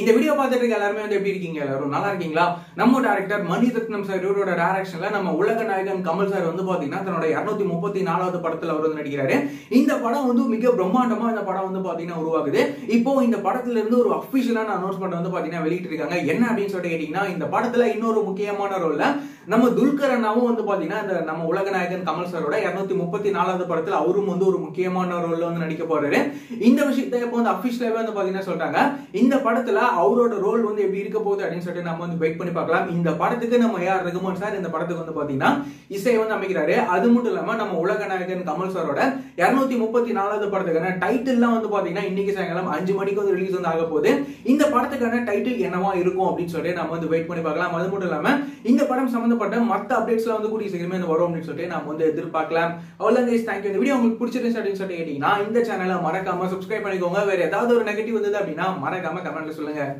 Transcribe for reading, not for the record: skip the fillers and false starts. இந்த வீடியோ பார்த்துட்டு இருக்க எல்லாருமே வந்து எப்படி இருக்கீங்க, எல்லாரும் நல்லா இருக்கீங்களா? நம்ம டைரக்டர் மணிரத்னம் சார் இவரோட டைரக்ஷன்ல நம்ம உலக நாயகன் கமல் சார் வந்து பாத்தீங்கன்னா தன்னோட 234வது படத்துல அவர் வந்து நடிக்கிறாரு. இந்த படம் வந்து மிக பிரம்மாண்டமா இந்த படம் வந்து பாத்தீங்கன்னா உருவாக்குது. இப்போ இந்த படத்துல இருந்து ஒரு அபிஷியலான அனௌன்ஸ்மெண்ட் வந்து பாத்தீங்கன்னா வெளியிட்டு இருக்காங்க. என்ன அப்படின்னு சொல்லிட்டு கேட்டீங்கன்னா, இந்த படத்துல இன்னொரு முக்கியமான ரோல்ல நம்ம துல்கர் அண்ணாவும் வந்து பாத்தீங்கன்னா இந்த நம்ம உலக நாயகன் கமல் சாரோட 234வது படத்துல அவரும் வந்து ஒரு முக்கியமான ரோல்ல வந்து நடிக்க போறாரு. இந்த விஷயத்த இப்போ வந்து அபிஷியலாவே வந்து பாத்தீங்கன்னா சொல்றாங்க. இந்த படத்துல அவரோட ரோல் வந்து எப்படி இருக்க போகுது அப்படின்னு சொல்லிட்டு நம்ம வந்து வெயிட் பண்ணி பார்க்கலாம். இந்த படத்துக்கு நம்ம ஏஆர் ரகுமான் சார் இந்த படத்துக்கு வந்து பாத்தீங்கன்னா இசை வந்து அமைக்கிறாரு. அது மட்டும் இல்லாம நம்ம உலக நாயகன் கமல் சாரோட 234வது படத்துக்கான டைட்டில்லாம் வந்து பாத்தீங்கன்னா இன்னைக்கு சாயங்காலம் 5 மணிக்கு வந்து ரிலீஸ் வந்து ஆக போகுது. இந்த படத்துக்கான டைட்டில் என்னவா இருக்கும் அப்படின்னு சொல்லிட்டு நம்ம வந்து வெயிட் பண்ணி பார்க்கலாம். அது மட்டும் இல்லாம இந்த படம் சம்பந்தப்பட்ட மற்ற அப்டேட்ஸ்லாம் வந்து கூடிய சீக்கிரமே வரும் அப்படின்னு சொல்லிட்டு நம்ம வந்து எதிர்பார்க்கலாம். அவ்வளோ கைஸ், தேங்க்யூ. இந்த வீடியோ உங்களுக்கு பிடிச்சிருந்துச்சு அப்படின்னு சொல்லிட்டு கேட்டீங்கன்னா இந்த சேனலை மறக்காம சப்ஸ்கிரைப் பண்ணிக்கோங்க. வேற ஏதாவது ஒரு நெகட்டிவ் வந்தது அப்படின்னா மறக்காம கமெண்ட்ல சொல்லுங்க.